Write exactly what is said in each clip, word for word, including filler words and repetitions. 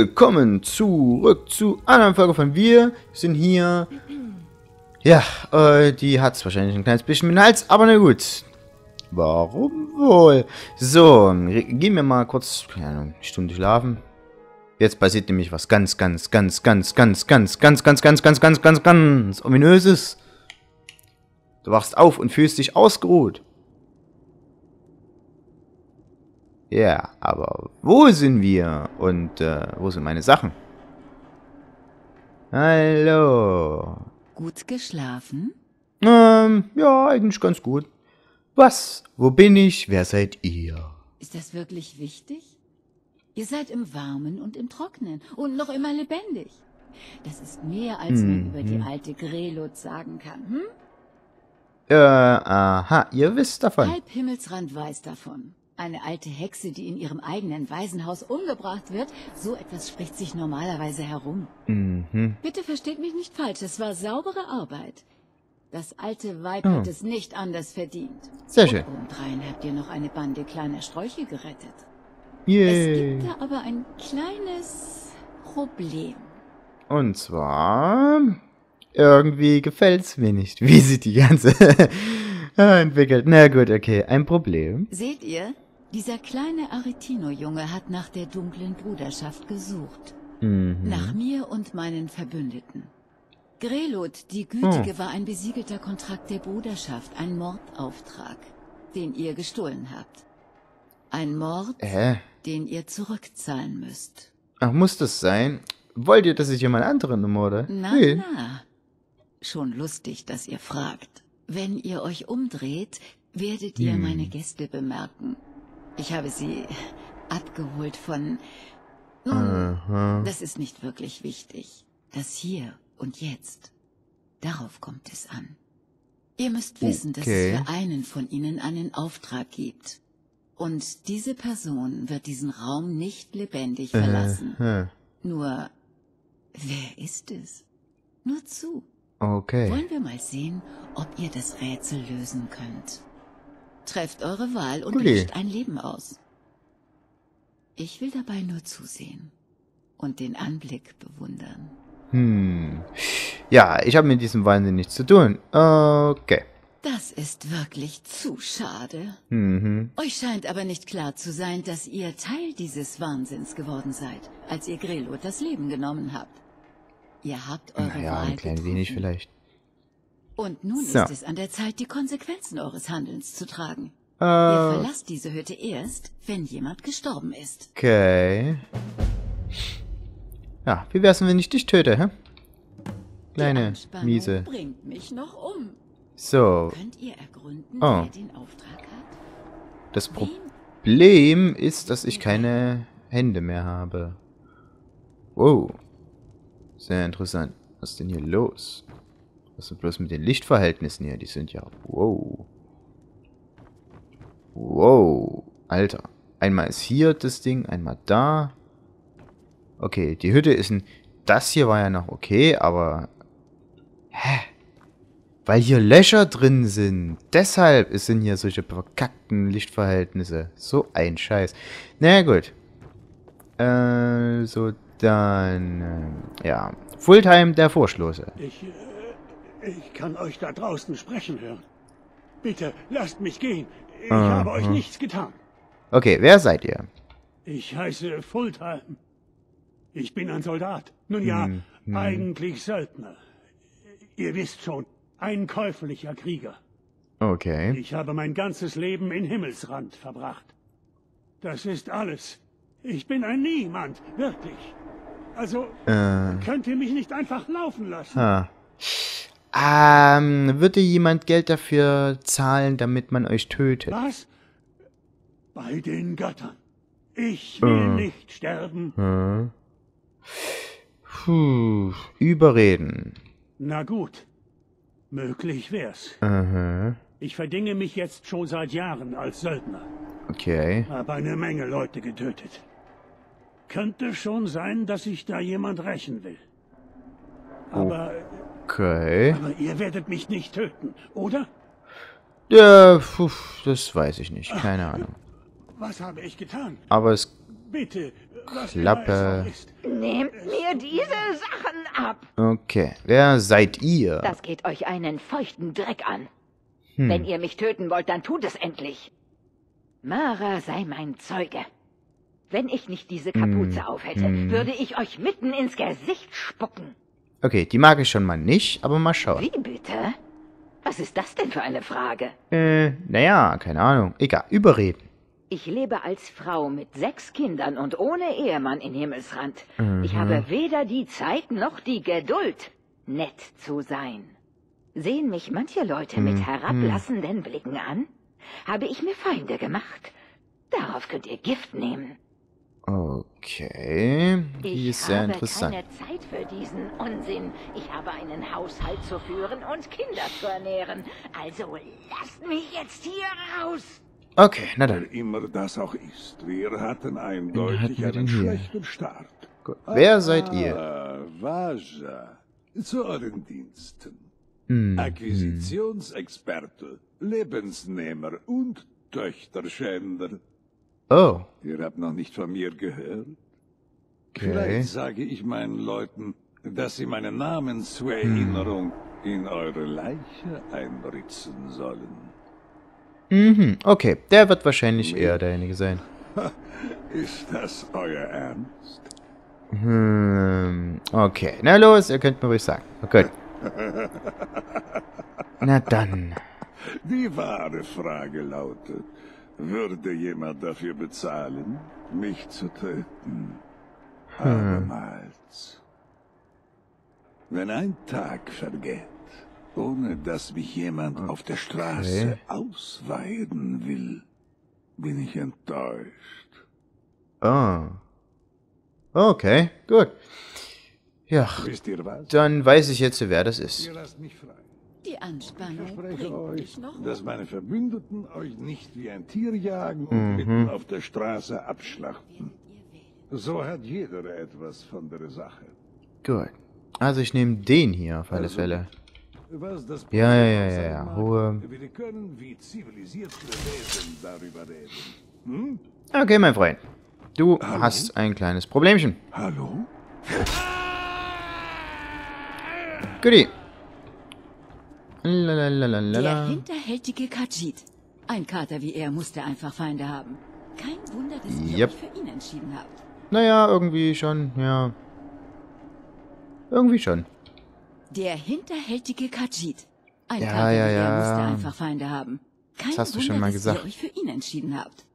willkommen zurück zu einer Folge von Wir sind hier. Ja, äh, die hat es wahrscheinlich ein kleines bisschen mit dem Hals, aber na gut. Warum wohl? So, gehen wir mal kurz, keine Ahnung, eine Stunde schlafen. Jetzt passiert nämlich was ganz, ganz, ganz, ganz, ganz, ganz, ganz, ganz, ganz, ganz, ganz, ganz, ganz Ominöses. Du wachst auf und fühlst dich ausgeruht. Ja, aber wo sind wir? Und äh, wo sind meine Sachen? Hallo. Gut geschlafen? Ähm, ja, eigentlich ganz gut. Was? Wo bin ich? Wer seid ihr? Ist das wirklich wichtig? Ihr seid im Warmen und im Trocknen und noch immer lebendig. Das ist mehr, als man über die alte Grelot sagen kann, hm? Äh, aha, ihr wisst davon. Halb Himmelsrand weiß davon. Eine alte Hexe, die in ihrem eigenen Waisenhaus umgebracht wird, so etwas spricht sich normalerweise herum. Mhm. Bitte versteht mich nicht falsch, es war saubere Arbeit. Das alte Weib oh. hat es nicht anders verdient. Sehr schön. Und obendrein habt ihr noch eine Bande kleiner Sträuche gerettet. Yay. Es gibt da aber ein kleines Problem. Und zwar... Irgendwie gefällt es mir nicht, wie sich die ganze entwickelt. Na gut, okay, ein Problem. Seht ihr, dieser kleine Aretino-Junge hat nach der dunklen Bruderschaft gesucht. Mhm. Nach mir und meinen Verbündeten. Grelot, die Gütige, oh. war ein besiegelter Kontrakt der Bruderschaft, ein Mordauftrag, den ihr gestohlen habt. Ein Mord, äh. den ihr zurückzahlen müsst. Ach, muss das sein? Wollt ihr, dass ich jemand anderen ermorde? Na, nee. na. Schon lustig, dass ihr fragt. Wenn ihr euch umdreht, werdet hm. ihr meine Gäste bemerken. Ich habe sie abgeholt von... Nun, Aha. das ist nicht wirklich wichtig. Das hier und jetzt, darauf kommt es an. Ihr müsst wissen, okay. dass es für einen von ihnen einen Auftrag gibt. Und diese Person wird diesen Raum nicht lebendig verlassen. Aha. Nur, wer ist es? Nur zu. Okay. Wollen wir mal sehen, ob ihr das Rätsel lösen könnt. Trefft eure Wahl und okay. löscht ein Leben aus. Ich will dabei nur zusehen und den Anblick bewundern. Hm. Ja, ich habe mit diesem Wahnsinn nichts zu tun. Okay. Das ist wirklich zu schade. Mhm. Euch scheint aber nicht klar zu sein, dass ihr Teil dieses Wahnsinns geworden seid, als ihr Grelot das Leben genommen habt. Ihr habt eure naja, Wahl ein klein getrunken. Wenig vielleicht. Und nun so. ist es an der Zeit, die Konsequenzen eures Handelns zu tragen. Äh. Ihr verlasst diese Hütte erst, wenn jemand gestorben ist. Okay. Ja, wie wär's, wenn ich dich töte, hä? Kleine, miese. Bringt mich noch um. So. Könnt ihr ergründen, oh. wer den Auftrag hat? Das Problem ist, dass ich keine Hände mehr habe. Wow. Sehr interessant. Was ist denn hier los? Was ist bloß mit den Lichtverhältnissen hier? Die sind ja... Wow. Wow. Alter. Einmal ist hier das Ding, einmal da. Okay, die Hütte ist ein... Das hier war ja noch okay, aber... Hä? Weil hier Löcher drin sind. Deshalb sind hier solche verkackten Lichtverhältnisse. So ein Scheiß. Na gut. Äh, so dann... Äh, ja. Fultheim, der Vorstoße. Ich, äh, ich kann euch da draußen sprechen hören. Bitte, lasst mich gehen. Ich Aha. habe euch nichts getan. Okay, wer seid ihr? Ich heiße Fultheim. Ich bin ein Soldat. Nun ja, hm, hm. eigentlich Söldner. Ihr wisst schon. Ein käuflicher Krieger. Okay. Ich habe mein ganzes Leben in Himmelsrand verbracht. Das ist alles. Ich bin ein Niemand, wirklich. Also, äh. könnt ihr mich nicht einfach laufen lassen? Ah. Ähm, würde jemand Geld dafür zahlen, damit man euch tötet? Was? Bei den Göttern. Ich will äh. nicht sterben. Hm. Puh. Überreden. Na gut. Möglich wär's. Uh-huh. Ich verdinge mich jetzt schon seit Jahren als Söldner. Okay. Habe eine Menge Leute getötet. Könnte schon sein, dass sich da jemand rächen will. Aber... Okay. Aber ihr werdet mich nicht töten, oder? Ja, pf, das weiß ich nicht. Keine Ach, Ahnung. Was habe ich getan? Aber es... Bitte, Klappe. Nehmt mir diese Sachen ab. Okay, wer seid ihr? Das geht euch einen feuchten Dreck an. Hm. Wenn ihr mich töten wollt, dann tut es endlich. Mara sei mein Zeuge. Wenn ich nicht diese Kapuze hm. aufhätte, hm. würde ich euch mitten ins Gesicht spucken. Okay, die mag ich schon mal nicht, aber mal schauen. Wie bitte? Was ist das denn für eine Frage? Äh, naja, keine Ahnung. Egal, überreden. Ich lebe als Frau mit sechs Kindern und ohne Ehemann in Himmelsrand. Mhm. Ich habe weder die Zeit noch die Geduld, nett zu sein. Sehen mich manche Leute mhm. mit herablassenden Blicken an? Habe ich mir Feinde gemacht? Darauf könnt ihr Gift nehmen. Okay, die ist sehr interessant. Ich habe keine Zeit für diesen Unsinn. Ich habe einen Haushalt zu führen und Kinder zu ernähren. Also lasst mich jetzt hier raus. Okay, na dann. Wer immer das auch ist, wir hatten eindeutig einen schlechten Start. Gut. Wer ah, seid ihr? Vasya, zu euren Diensten. Hm. Akquisitionsexperte, Lebensnehmer und Töchterschänder. Oh. Ihr habt noch nicht von mir gehört? Okay. Vielleicht sage ich meinen Leuten, dass sie meinen Namen zur Erinnerung hm. in eure Leiche einritzen sollen. Mhm, okay. Der wird wahrscheinlich eher derjenige sein. Ist das euer Ernst? Hm, okay. Na los, ihr könnt mir ruhig sagen. Okay. Na dann. Die wahre Frage lautet, würde jemand dafür bezahlen, mich zu töten? Hm. Abermals. Wenn ein Tag vergeht, ohne dass mich jemand okay. auf der Straße ausweiden will, bin ich enttäuscht. Oh. Okay, gut. Ja, dann weiß ich jetzt, wer das ist. Ihr lasst mich frei. Die Anspannung ich verspreche euch, noch. dass meine Verbündeten euch nicht wie ein Tier jagen und mhm. mitten auf der Straße abschlachten. So hat jeder etwas von der Sache. Gut. Also ich nehme den hier auf alle also, Fälle. Was das ja, ja, ja, ja, ja. Ruhe. Wir können wie zivilisierte Wesen darüber reden. Hm? Okay, mein Freund. Du Hallo? hast ein kleines Problemchen. Hallo? Goodie. Lalalala. Der hinterhältige Khajiit. Ein Kater wie er musste einfach Feinde haben. Kein Wunder, dass ihr yep. euch für ihn entschieden habt. Naja, irgendwie schon, ja. Irgendwie schon. Der hinterhältige Khajiit. Ein ja, Kater ja, wie ja. er musste einfach Feinde haben. Kein das hast Wunder, du schon mal gesagt. dass ihr euch für ihn entschieden habt.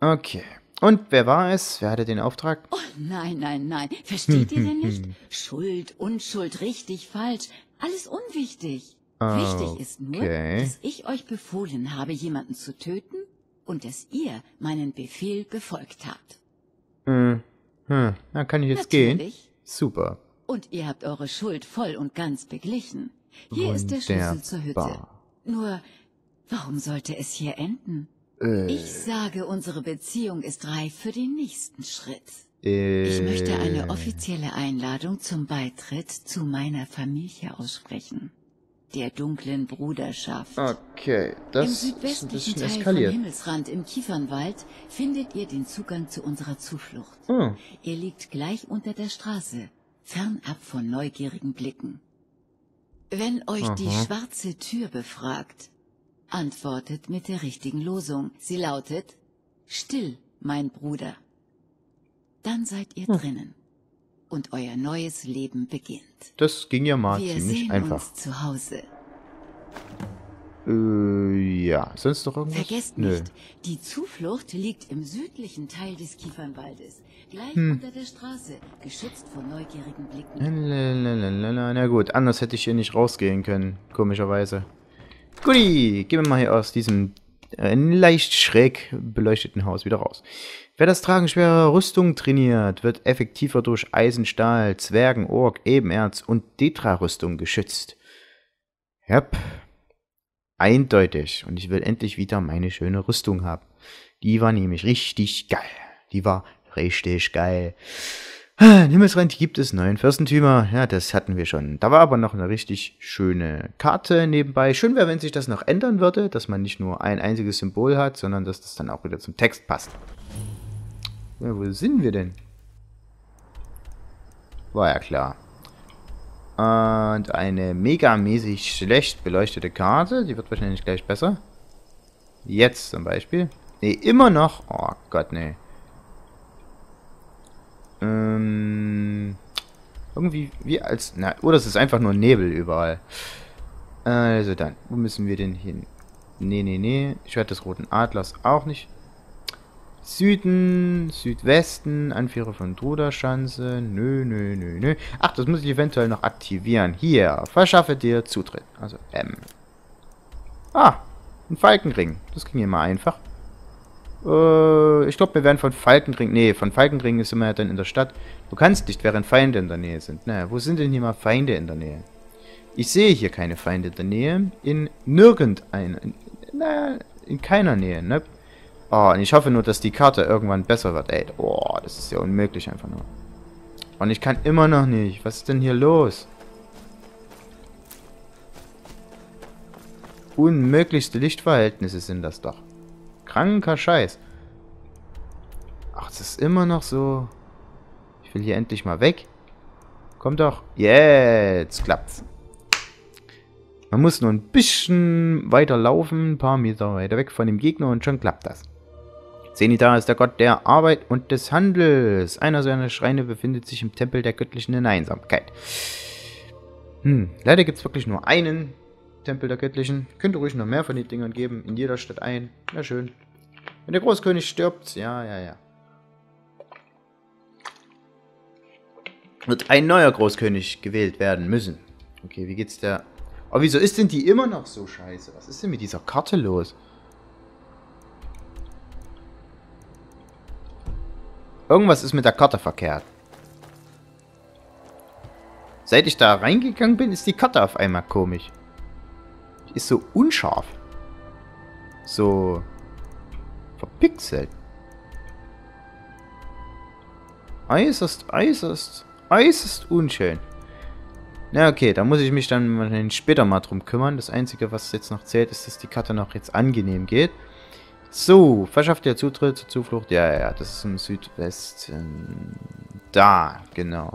Okay. Und wer war es? Wer hatte den Auftrag? Oh nein, nein, nein. Versteht ihr denn nicht? Schuld, Unschuld, richtig, falsch. Alles unwichtig. Wichtig ist nur, okay. dass ich euch befohlen habe, jemanden zu töten und dass ihr meinen Befehl befolgt habt. Hm, hm. Dann kann ich jetzt Natürlich. gehen. Super. Und ihr habt eure Schuld voll und ganz beglichen. Hier Wunderbar. ist der Schlüssel zur Hütte. Nur, warum sollte es hier enden? Äh. Ich sage, unsere Beziehung ist reif für den nächsten Schritt. Äh. Ich möchte eine offizielle Einladung zum Beitritt zu meiner Familie aussprechen. Der dunklen Bruderschaft. Okay, das ist ein bisschen eskaliert. Im südwestlichen Teil vom Himmelsrand im Kiefernwald findet ihr den Zugang zu unserer Zuflucht. Oh. Ihr liegt gleich unter der Straße, fernab von neugierigen Blicken. Wenn euch Aha. die schwarze Tür befragt, antwortet mit der richtigen Losung. Sie lautet, still, mein Bruder. Dann seid ihr hm. drinnen. Und euer neues Leben beginnt. Das ging ja mal Wir ziemlich sehen einfach. Uns zu Hause. Äh, ja, sonst noch irgendwas? Vergesst Nö. nicht, die Zuflucht liegt im südlichen Teil des Kiefernwaldes. Gleich hm. unter der Straße, geschützt vor neugierigen Blicken. Lalalala. Na gut, anders hätte ich hier nicht rausgehen können, komischerweise. Guti, gehen wir mal hier aus diesem äh, leicht schräg beleuchteten Haus wieder raus. Wer das Tragen schwerer Rüstung trainiert, wird effektiver durch Eisen, Stahl, Zwergen, Ork, Ebenerz und Detra-Rüstung geschützt. Yep. Eindeutig. Und ich will endlich wieder meine schöne Rüstung haben. Die war nämlich richtig geil. Die war richtig geil. In Himmelsrand gibt es neun Fürstentümer. Ja, das hatten wir schon. Da war aber noch eine richtig schöne Karte nebenbei. Schön wäre, wenn sich das noch ändern würde, dass man nicht nur ein einziges Symbol hat, sondern dass das dann auch wieder zum Text passt. Ja, wo sind wir denn? War ja klar. Und eine megamäßig schlecht beleuchtete Karte. Die wird wahrscheinlich gleich besser. Jetzt zum Beispiel. Ne, immer noch. Oh Gott, ne. Ähm, irgendwie wie als... Na, oder es ist einfach nur Nebel überall. Also dann, wo müssen wir denn hin? Ne, ne, ne. Schwert des Roten Adlers auch nicht. Süden, Südwesten, Anführer von Bruderschanze, nö, nö, nö, nö. Ach, das muss ich eventuell noch aktivieren. Hier, verschaffe dir Zutritt. Also, M. Ah, ein Falkenring. Das ging immer einfach. Äh, ich glaube, wir werden von Falkenring... Nee, von Falkenring ist immer dann in der Stadt. Du kannst nicht, während Feinde in der Nähe sind. Na, wo sind denn hier mal Feinde in der Nähe? Ich sehe hier keine Feinde in der Nähe. In nirgendeiner... Naja, in keiner Nähe, ne? Oh, und ich hoffe nur, dass die Karte irgendwann besser wird. Ey, oh, das ist ja unmöglich einfach nur. Und ich kann immer noch nicht. Was ist denn hier los? Unmöglichste Lichtverhältnisse sind das doch. Kranker Scheiß. Ach, es ist immer noch so. Ich will hier endlich mal weg. Komm doch. Jetzt klappt's. Man muss nur ein bisschen weiter laufen. Ein paar Meter weiter weg von dem Gegner und schon klappt das. Zenithar ist der Gott der Arbeit und des Handels. Einer seiner Schreine befindet sich im Tempel der göttlichen Einsamkeit. Hm, leider gibt es wirklich nur einen Tempel der göttlichen. Könnte ruhig noch mehr von den Dingern geben. In jeder Stadt ein. Na schön. Wenn der Großkönig stirbt, ja, ja, ja. Wird ein neuer Großkönig gewählt werden müssen. Okay, wie geht's der... Aber wieso ist denn die immer noch so scheiße? Was ist denn mit dieser Karte los? Irgendwas ist mit der Karte verkehrt. Seit ich da reingegangen bin, ist die Karte auf einmal komisch. Die ist so unscharf. So verpixelt. Äußerst, äußerst, äußerst unschön. Na okay, da muss ich mich dann später mal drum kümmern. Das Einzige, was jetzt noch zählt, ist, dass die Karte noch jetzt angenehm geht. So, verschafft ihr Zutritt zur Zuflucht? Ja, ja, das ist im Südwesten. Da, genau.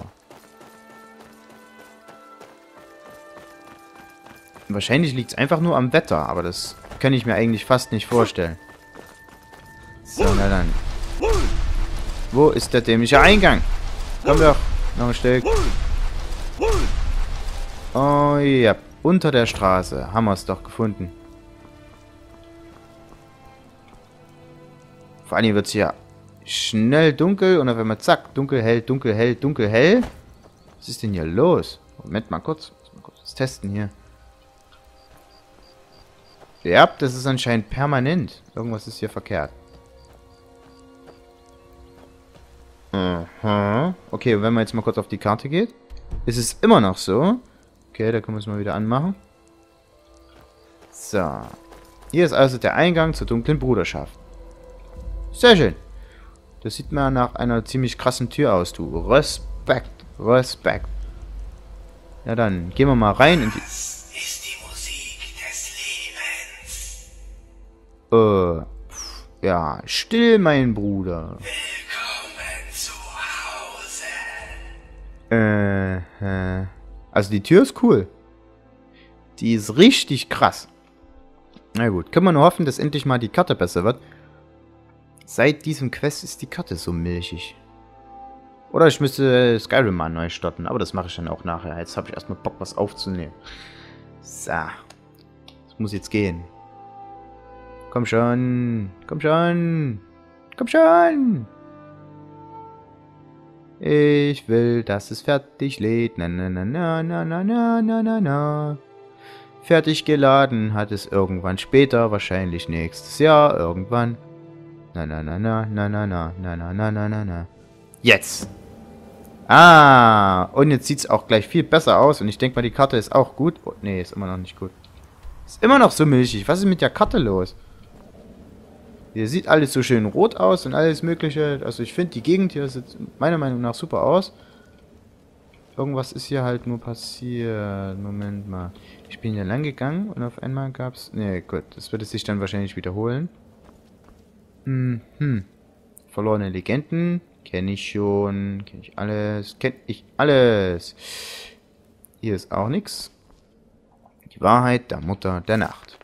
Wahrscheinlich liegt es einfach nur am Wetter, aber das kann ich mir eigentlich fast nicht vorstellen. So, na dann. Wo ist der dämliche Eingang? Komm doch, noch ein Stück. Oh ja, unter der Straße. Haben wir es doch gefunden. Vor allem wird es hier schnell dunkel und auf einmal zack, dunkel, hell, dunkel, hell, dunkel, hell. Was ist denn hier los? Moment mal kurz. Muss mal kurz das testen hier. Ja, das ist anscheinend permanent. Irgendwas ist hier verkehrt. Aha. Okay, und wenn man jetzt mal kurz auf die Karte geht, ist es immer noch so. Okay, da können wir es mal wieder anmachen. So. Hier ist also der Eingang zur dunklen Bruderschaft. Sehr schön. Das sieht mal nach einer ziemlich krassen Tür aus, du. Respekt, Respekt. Ja dann, gehen wir mal rein in die... Das ist die Musik des Lebens. Äh, pf, ja, still, mein Bruder. Willkommen zu Hause. Äh, äh. Also die Tür ist cool. Die ist richtig krass. Na gut, können wir nur hoffen, dass endlich mal die Karte besser wird. Seit diesem Quest ist die Karte so milchig. Oder ich müsste Skyrim mal neu starten, aber das mache ich dann auch nachher. Jetzt habe ich erstmal Bock, was aufzunehmen. So. Das muss jetzt gehen. Komm schon. Komm schon. Komm schon. Ich will, dass es fertig lädt. Na, na, na, na, na, na, na, na, na, na. Fertig geladen hat es irgendwann später, wahrscheinlich nächstes Jahr, irgendwann. Na na na na na na na na na na na na. Jetzt! Ah! Und jetzt sieht es auch gleich viel besser aus. Und ich denke mal, die Karte ist auch gut. Oh, nee, ist immer noch nicht gut. Ist immer noch so milchig. Was ist mit der Karte los? Hier sieht alles so schön rot aus und alles mögliche. Also ich finde, die Gegend hier sieht meiner Meinung nach super aus. Irgendwas ist hier halt nur passiert. Moment mal. Ich bin hier lang gegangen und auf einmal gab es... Nee, gut. Das wird es sich dann wahrscheinlich wiederholen. Hm. Verlorene Legenden. Kenne ich schon. Kenne ich alles. Kenne ich alles. Hier ist auch nichts. Die Wahrheit der Mutter der Nacht.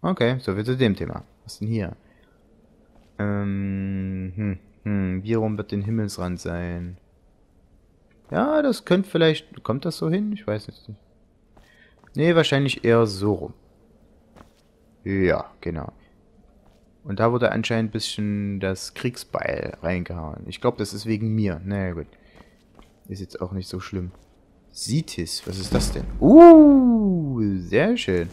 Okay, soviel zu dem Thema. Was denn hier? Ähm, hm, hm, wie rum wird den Himmelsrand sein? Ja, das könnte vielleicht... Kommt das so hin? Ich weiß nicht. Nee, wahrscheinlich eher so rum. Ja, genau. Und da wurde anscheinend ein bisschen das Kriegsbeil reingehauen. Ich glaube, das ist wegen mir. Naja, gut. Ist jetzt auch nicht so schlimm. Sithis, was ist das denn? Uh, sehr schön.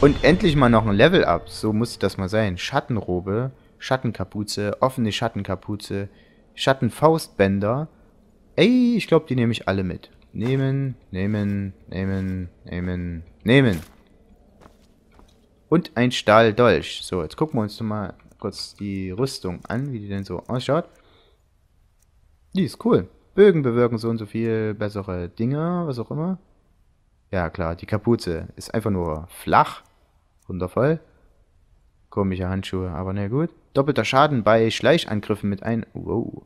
Und endlich mal noch ein Level-Up. So muss das mal sein. Schattenrobe, Schattenkapuze, offene Schattenkapuze, Schattenfaustbänder. Ey, ich glaube, die nehme ich alle mit. Nehmen, nehmen, nehmen, nehmen, nehmen. Und ein Stahldolch. So, jetzt gucken wir uns noch mal kurz die Rüstung an, wie die denn so ausschaut. Die ist cool. Bögen bewirken so und so viel bessere Dinger, was auch immer. Ja, klar, die Kapuze ist einfach nur flach. Wundervoll. Komische Handschuhe, aber na gut. Doppelter Schaden bei Schleichangriffen mit ein... Wow.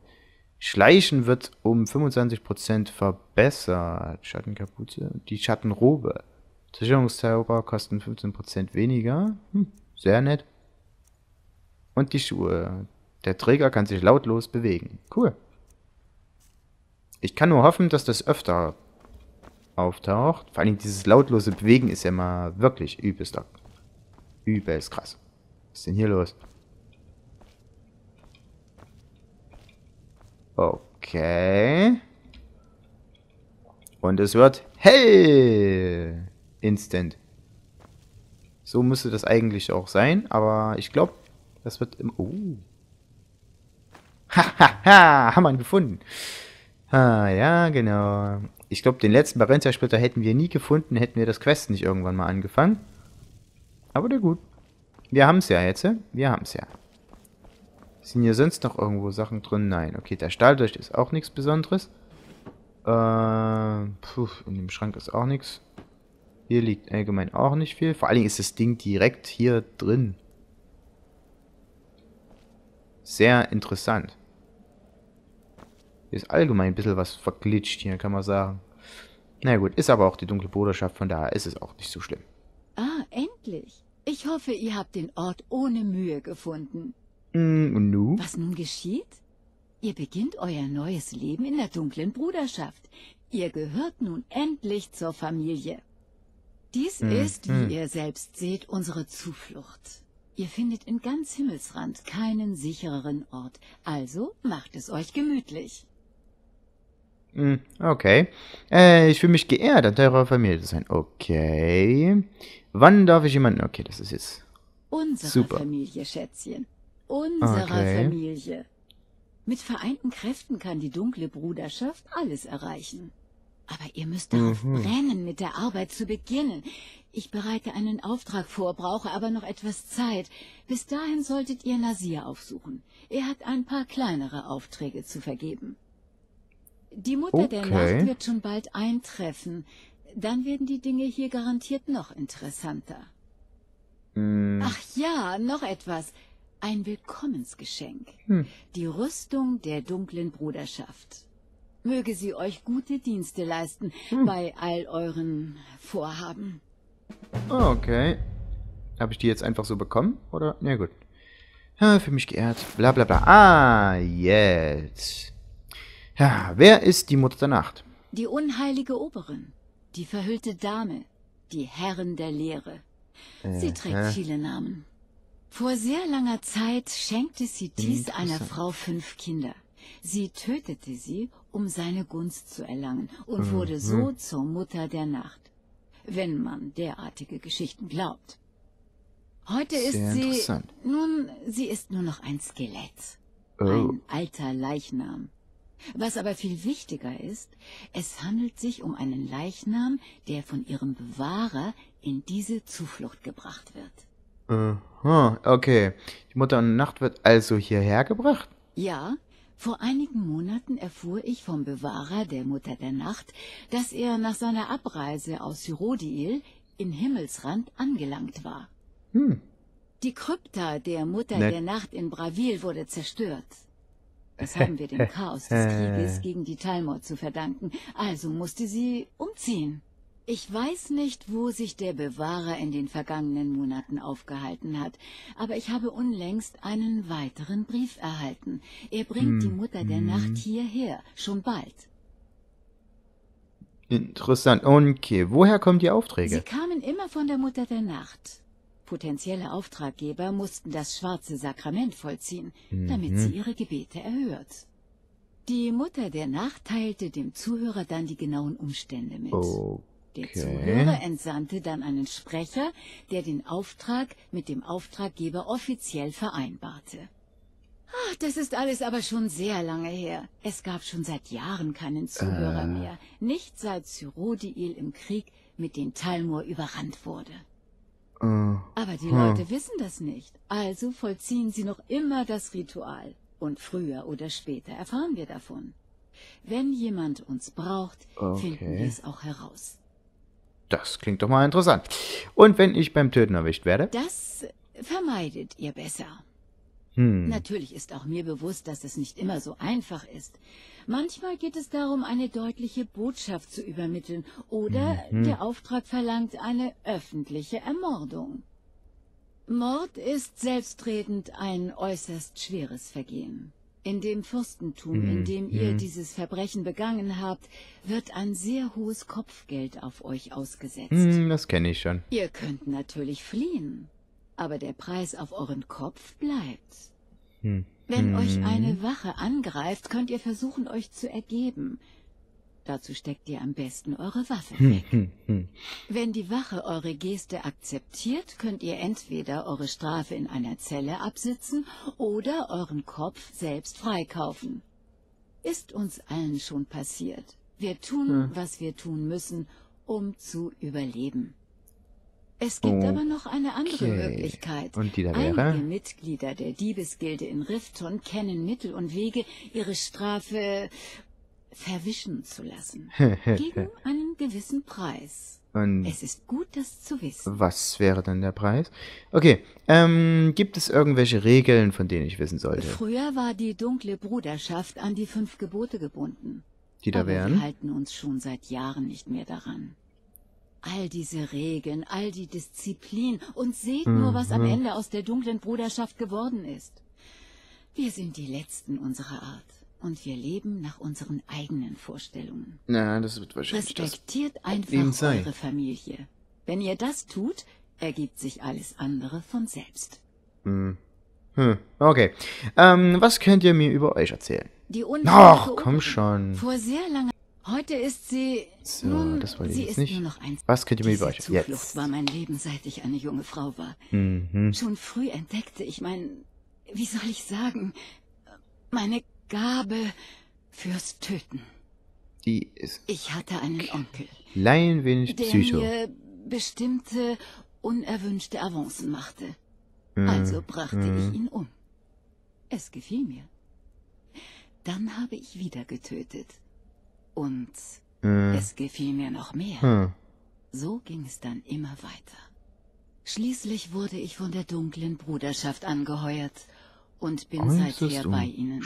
Schleichen wird um fünfundzwanzig Prozent verbessert. Schattenkapuze. Die Schattenrobe. Sicherungszauber kosten fünfzehn Prozent weniger. Hm, sehr nett. Und die Schuhe. Der Träger kann sich lautlos bewegen. Cool. Ich kann nur hoffen, dass das öfter auftaucht. Vor allem dieses lautlose Bewegen ist ja mal wirklich übelst ab. Übelst krass. Was ist denn hier los? Okay. Und es wird hell. Instant. So müsste das eigentlich auch sein, aber ich glaube, das wird im... Oh. Hahaha, haben wir ihn gefunden. Ah, ja, genau. Ich glaube, den letzten Barenziasplitter hätten wir nie gefunden, hätten wir das Quest nicht irgendwann mal angefangen. Aber na gut. Wir haben es ja jetzt, wir haben es ja. Sind hier sonst noch irgendwo Sachen drin? Nein. Okay, der Stahldolch ist auch nichts Besonderes. Äh, puh, in dem Schrank ist auch nichts. Hier liegt allgemein auch nicht viel. Vor allen Dingen ist das Ding direkt hier drin. Sehr interessant. Hier ist allgemein ein bisschen was verglitscht hier, kann man sagen. Na gut, ist aber auch die dunkle Bruderschaft, von daher ist es auch nicht so schlimm. Ah, endlich. Ich hoffe, ihr habt den Ort ohne Mühe gefunden. Mm, und nun? Was nun geschieht? Ihr beginnt euer neues Leben in der dunklen Bruderschaft. Ihr gehört nun endlich zur Familie. Dies hm, ist, wie hm. ihr selbst seht, unsere Zuflucht. Ihr findet in ganz Himmelsrand keinen sichereren Ort, also macht es euch gemütlich. Hm, okay. Äh, ich fühle mich geehrt, an eurer Familie zu sein. Okay. Wann darf ich jemanden... Okay, das ist jetzt... Unsere super. Familie, Schätzchen. Unsere okay. Familie. Mit vereinten Kräften kann die dunkle Bruderschaft alles erreichen. Aber ihr müsst darauf mhm. brennen, mit der Arbeit zu beginnen. Ich bereite einen Auftrag vor, brauche aber noch etwas Zeit. Bis dahin solltet ihr Nasir aufsuchen. Er hat ein paar kleinere Aufträge zu vergeben. Die Mutter okay. der Nacht wird schon bald eintreffen. Dann werden die Dinge hier garantiert noch interessanter. Mhm. Ach ja, noch etwas. Ein Willkommensgeschenk. Mhm. Die Rüstung der dunklen Bruderschaft. Möge sie euch gute Dienste leisten hm. bei all euren Vorhaben. Okay. Habe ich die jetzt einfach so bekommen? Oder? Na gut. Ja, für mich geehrt. Bla bla bla. Ah, jetzt. Ja, wer ist die Mutter der Nacht? Die unheilige Oberin. Die verhüllte Dame. Die Herrin der Lehre. Sie äh, trägt äh. viele Namen. Vor sehr langer Zeit schenkte Sithis einer Frau fünf Kinder. Sie tötete sie, um seine Gunst zu erlangen, und wurde mhm. so zur Mutter der Nacht, wenn man derartige Geschichten glaubt. Heute sehr ist sie... Nun, sie ist nur noch ein Skelett, oh. ein alter Leichnam. Was aber viel wichtiger ist, es handelt sich um einen Leichnam, der von ihrem Bewahrer in diese Zuflucht gebracht wird. Aha, okay. Die Mutter der Nacht wird also hierher gebracht? Ja. Vor einigen Monaten erfuhr ich vom Bewahrer der Mutter der Nacht, dass er nach seiner Abreise aus Cyrodiil in Himmelsrand angelangt war. Hm. Die Krypta der Mutter ne. der Nacht in Bravil wurde zerstört. Das haben wir dem Chaos des Krieges gegen die Thalmor zu verdanken, also musste sie umziehen. Ich weiß nicht, wo sich der Bewahrer in den vergangenen Monaten aufgehalten hat, aber ich habe unlängst einen weiteren Brief erhalten. Er bringt hm. die Mutter der hm. Nacht hierher, schon bald. Interessant. Okay, woher kommen die Aufträge? Sie kamen immer von der Mutter der Nacht. Potenzielle Auftraggeber mussten das schwarze Sakrament vollziehen, mhm. damit sie ihre Gebete erhört. Die Mutter der Nacht teilte dem Zuhörer dann die genauen Umstände mit. Okay. Der Zuhörer entsandte dann einen Sprecher, der den Auftrag mit dem Auftraggeber offiziell vereinbarte. Ach, das ist alles aber schon sehr lange her. Es gab schon seit Jahren keinen Zuhörer äh. mehr. Nicht seit Cyrodiil im Krieg mit den Thalmor überrannt wurde. Aber die Leute wissen das nicht, also vollziehen sie noch immer das Ritual. Und früher oder später erfahren wir davon. Wenn jemand uns braucht, okay. finden wir es auch heraus. Das klingt doch mal interessant. Und wenn ich beim Töten erwischt werde? Das vermeidet ihr besser. Hm. Natürlich ist auch mir bewusst, dass es nicht immer so einfach ist. Manchmal geht es darum, eine deutliche Botschaft zu übermitteln oder mhm. der Auftrag verlangt eine öffentliche Ermordung. Mord ist selbstredend ein äußerst schweres Vergehen. In dem Fürstentum, mhm. in dem ihr mhm. dieses Verbrechen begangen habt, wird ein sehr hohes Kopfgeld auf euch ausgesetzt. Mhm, das kenne ich schon. Ihr könnt natürlich fliehen, aber der Preis auf euren Kopf bleibt. Mhm. Wenn euch eine Wache angreift, könnt ihr versuchen, euch zu ergeben. Dazu steckt ihr am besten eure Waffe weg. Wenn die Wache eure Geste akzeptiert, könnt ihr entweder eure Strafe in einer Zelle absitzen oder euren Kopf selbst freikaufen. Ist uns allen schon passiert. Wir tun, was wir tun müssen, um zu überleben. Es gibt okay. aber noch eine andere Möglichkeit. Und die da wäre? Einige Mitglieder der Diebesgilde in Rifton kennen Mittel und Wege, ihre Strafe verwischen zu lassen. Gegen einen gewissen Preis. Und es ist gut, das zu wissen. Was wäre dann der Preis? Okay, ähm, gibt es irgendwelche Regeln, von denen ich wissen sollte? Früher war die dunkle Bruderschaft an die fünf Gebote gebunden. Die da aber wären? Wir halten uns schon seit Jahren nicht mehr daran. All diese Regeln, all die Disziplin und seht mhm. nur, was am Ende aus der dunklen Bruderschaft geworden ist. Wir sind die Letzten unserer Art und wir leben nach unseren eigenen Vorstellungen. Na, das wird wahrscheinlich Respektiert das einfach sein. Eure Familie. Wenn ihr das tut, ergibt sich alles andere von selbst. Mhm. Hm. Okay. Ähm, was könnt ihr mir über euch erzählen? Die Ach, komm schon. Vor sehr langer Heute ist sie... So, nun, das wollte ich jetzt nicht. Was könnt ihr mir über euch erzählen? Diese Zuflucht war mein Leben, seit ich eine junge Frau war. Mhm. Schon früh entdeckte ich mein... Wie soll ich sagen? Meine Gabe fürs Töten. Die ist... Ich hatte einen Onkel. Klein wenig Psycho. Der mir bestimmte, unerwünschte Avancen machte. Mhm. Also brachte mhm. ich ihn um. Es gefiel mir. Dann habe ich wieder getötet. Und äh. es gefiel mir noch mehr. Hm. So ging es dann immer weiter. Schließlich wurde ich von der dunklen Bruderschaft angeheuert und bin äußerst seither bei ihnen.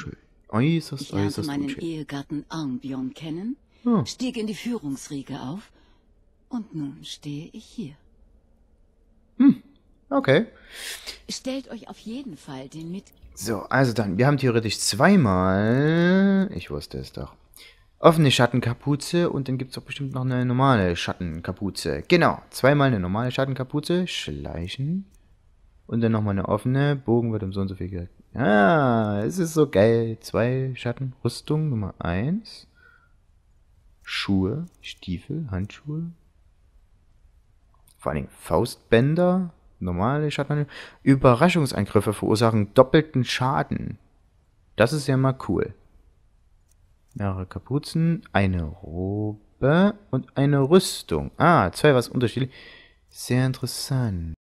Äußerst, ich lernte äußerst meinen unschön. Ehegatten Arnbjorn kennen, hm. stieg in die Führungsriege auf und nun stehe ich hier. Hm, okay. Stellt euch auf jeden Fall den mit... So, also dann, wir haben theoretisch zweimal... Ich wusste es doch. Offene Schattenkapuze und dann gibt es doch bestimmt noch eine normale Schattenkapuze. Genau, zweimal eine normale Schattenkapuze, schleichen und dann nochmal eine offene, Bogen wird um so und so viel gesagt. Ah, es ist so geil. Zwei Schatten, Rüstung Nummer eins, Schuhe, Stiefel, Handschuhe, vor allen Dingen Faustbänder, normale Schatten, Überraschungsangriffe verursachen doppelten Schaden. Das ist ja mal cool. Mehrere Kapuzen, eine Robe und eine Rüstung. Ah, zwei was unterschiedlich. Sehr interessant.